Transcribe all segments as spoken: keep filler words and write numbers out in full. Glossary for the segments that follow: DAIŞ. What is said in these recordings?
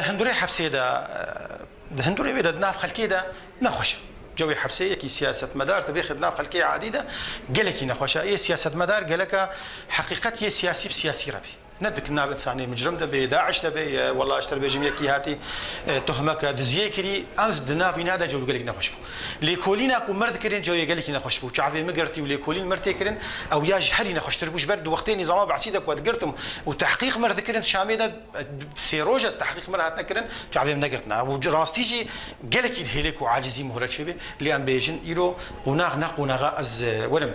هندوري حبسي دا هندوري بيدا دناف خلكي دا نخوش جوي حبسي كي سياسة مدار تبي خدنا خلكي عديدة قالكي نخوش اي سياسة مدار قالك حقيقة سياسي بسياسي ربي ندك ناب انساني مجرم دبي داعش دبي والله اشتر بجميع كي هاتي تهمك دزيه كري امس دناف ينادى جو قالك نخوش بو ليكوليناكو مرد كرين جوي قالك نخوش بو شعبي مقرتي وليكولين مرتي كرين او ياج حري نخوش تربوش برد وقتين نظام بعسيدك وتقرتم وتحقيق مرد كرين شاميدا سيروجس تحقيق مرات نكرن شعبي منقرتنا وراستيجي قالك يدهلكو عاجزي مهرج شبي لان بيجن يلو قناغ نقونغا از ورم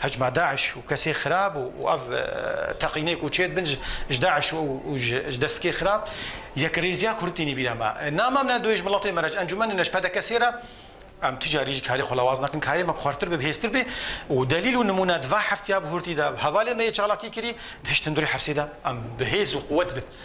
هجمه داعش وكسي خراب واف تقينيك وتشيد بنج داعش وجدسكي خراب يا كريزيا كورتيني بلا ما ناما من دويج ملطي مرج انجمن نش بدا كسيره ام تجاري كاري خلاواز نكن كاري ما بخارتر بهستر به ودليل نمونه دفاع حفتياب هورتي دا حواله ما يشغلك كري دشتندري حبسيده ام بهز وقوه